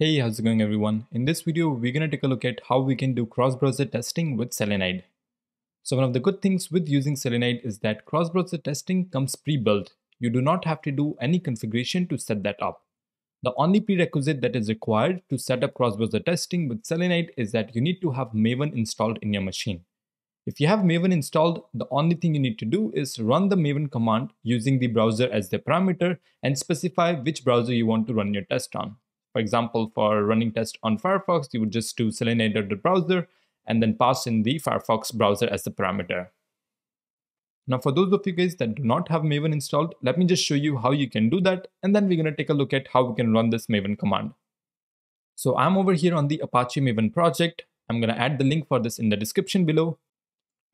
Hey, how's it going everyone? In this video, we're going to take a look at how we can do cross-browser testing with Selenide. So one of the good things with using Selenide is that cross-browser testing comes pre-built. You do not have to do any configuration to set that up. The only prerequisite that is required to set up cross-browser testing with Selenide is that you need to have Maven installed in your machine. If you have Maven installed, the only thing you need to do is run the Maven command using the browser as the parameter and specify which browser you want to run your test on. For example, for running test on Firefox, you would just do selenide.browser and then pass in the Firefox browser as the parameter. Now, for those of you guys that do not have Maven installed, let me just show you how you can do that. And then we're going to take a look at how we can run this Maven command. So I'm over here on the Apache Maven project. I'm going to add the link for this in the description below.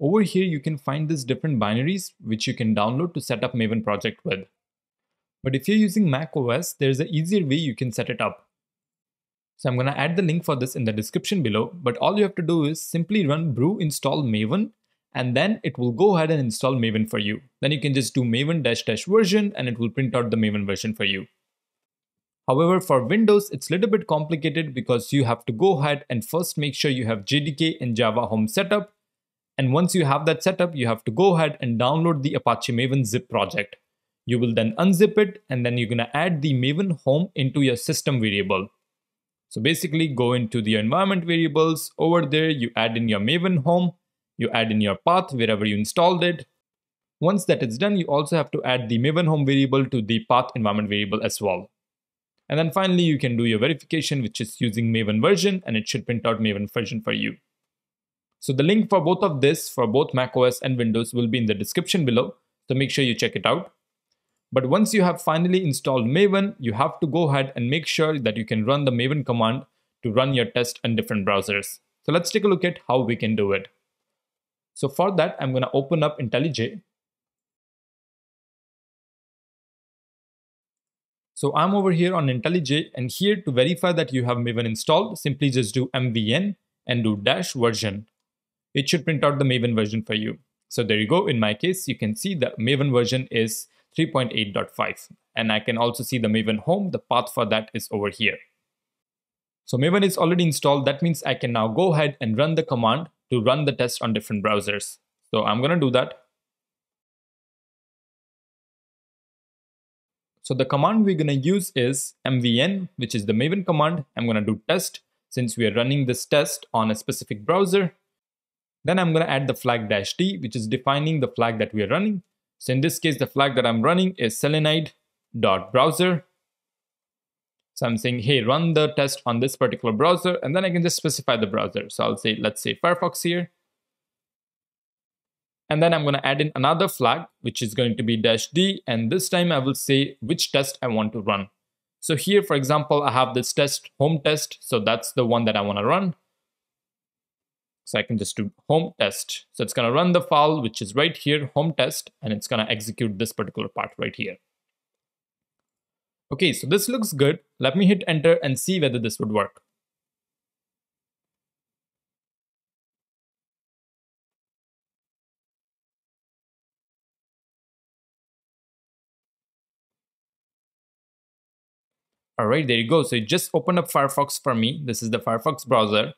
Over here, you can find these different binaries, which you can download to set up Maven project with. But if you're using Mac OS, there's an easier way you can set it up. So I'm going to add the link for this in the description below, but all you have to do is simply run brew install maven, and then it will go ahead and install maven for you. Then you can just do maven ---- version and it will print out the maven version for you. However, for Windows, it's a little bit complicated because you have to go ahead and first make sure you have JDK and Java Home setup. And once you have that setup, you have to go ahead and download the Apache Maven zip project. You will then unzip it and then you're going to add the Maven home into your system variable. So basically go into the environment variables over there, you add in your Maven home, you add in your path wherever you installed it. Once that is done, you also have to add the Maven home variable to the path environment variable as well. And then finally you can do your verification, which is using Maven version, and it should print out Maven version for you. So the link for both of this, for both macOS and Windows, will be in the description below. So make sure you check it out. But once you have finally installed Maven, you have to go ahead and make sure that you can run the Maven command to run your test on different browsers. So let's take a look at how we can do it. So for that, I'm going to open up IntelliJ. So I'm over here on IntelliJ, and here to verify that you have Maven installed, simply just do MVN and do -version. It should print out the Maven version for you. So there you go. In my case, you can see the Maven version is 3.8.5, and I can also see the Maven home. The path for that is over here. So Maven is already installed. That means I can now go ahead and run the command to run the test on different browsers. So I'm going to do that. So the command we're going to use is MVN, which is the Maven command. I'm going to do test since we are running this test on a specific browser. Then I'm going to add the flag -d, which is defining the flag that we are running. So in this case, the flag that I'm running is selenide.browser. So I'm saying, hey, run the test on this particular browser, and then I can just specify the browser. So I'll say, let's say Firefox here. And then I'm going to add in another flag, which is going to be -d. And this time I will say which test I want to run. So here, for example, I have this test, home test. So that's the one that I want to run. So I can just do home test. So it's going to run the file, which is right here, home test, and it's going to execute this particular part right here. Okay, so this looks good. Let me hit enter and see whether this would work. All right, there you go. So it just opened up Firefox for me. This is the Firefox browser.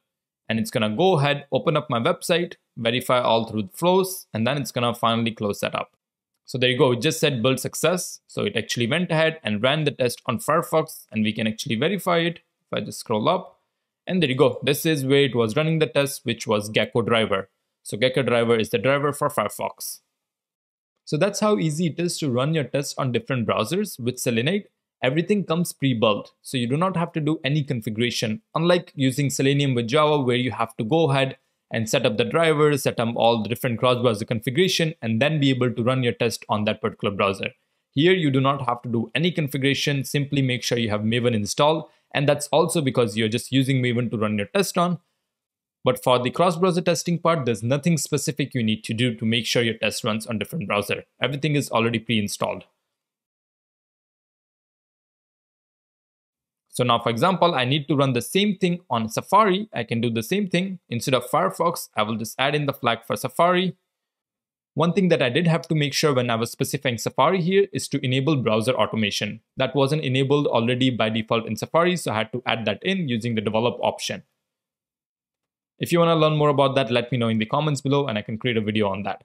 And it's going to go ahead, open up my website, verify all through the flows, and then it's going to finally close that up. So there you go. It just said build success. So it actually went ahead and ran the test on Firefox, and we can actually verify it. If I just scroll up, and there you go. This is where it was running the test, which was Gecko Driver. So Gecko Driver is the driver for Firefox. So that's how easy it is to run your tests on different browsers with Selenide. Everything comes pre-built, so you do not have to do any configuration, unlike using Selenium with Java, where you have to go ahead and set up the drivers, set up all the different cross-browser configuration, and then be able to run your test on that particular browser. Here, you do not have to do any configuration. Simply make sure you have Maven installed, and that's also because you're just using Maven to run your test on. But for the cross-browser testing part, there's nothing specific you need to do to make sure your test runs on different browser. Everything is already pre-installed. So now, for example, I need to run the same thing on Safari. I can do the same thing. Instead of Firefox, I will just add in the flag for Safari. One thing that I did have to make sure when I was specifying Safari here is to enable browser automation. That wasn't enabled already by default in Safari, so I had to add that in using the develop option. If you want to learn more about that, let me know in the comments below and I can create a video on that.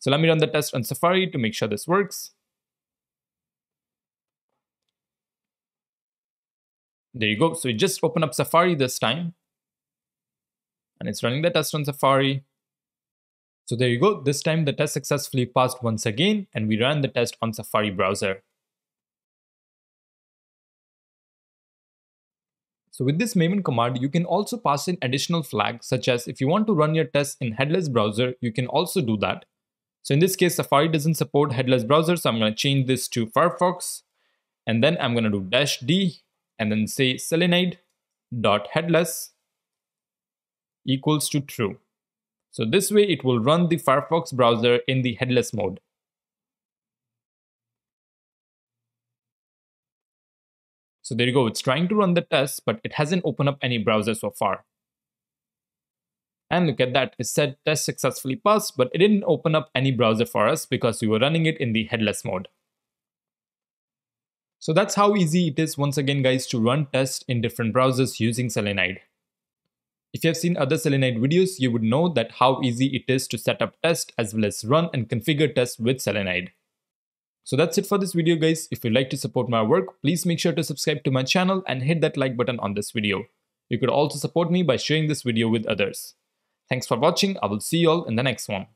So let me run the test on Safari to make sure this works. There you go. So you just open up Safari this time and it's running the test on Safari. So there you go. This time the test successfully passed once again and we ran the test on Safari browser. So with this Maven command, you can also pass in additional flags, such as if you want to run your test in headless browser, you can also do that. So in this case, Safari doesn't support headless browser. So I'm going to change this to Firefox and then I'm going to do -d and then say Selenide.headless equals to true. So this way it will run the Firefox browser in the headless mode. So there you go, it's trying to run the test, but it hasn't opened up any browser so far. And look at that, it said test successfully passed, but it didn't open up any browser for us because we were running it in the headless mode. So that's how easy it is once again guys to run tests in different browsers using Selenide. If you have seen other Selenide videos, you would know that how easy it is to set up tests as well as run and configure tests with Selenide. So that's it for this video guys. If you'd like to support my work, please make sure to subscribe to my channel and hit that like button on this video. You could also support me by sharing this video with others. Thanks for watching. I will see you all in the next one.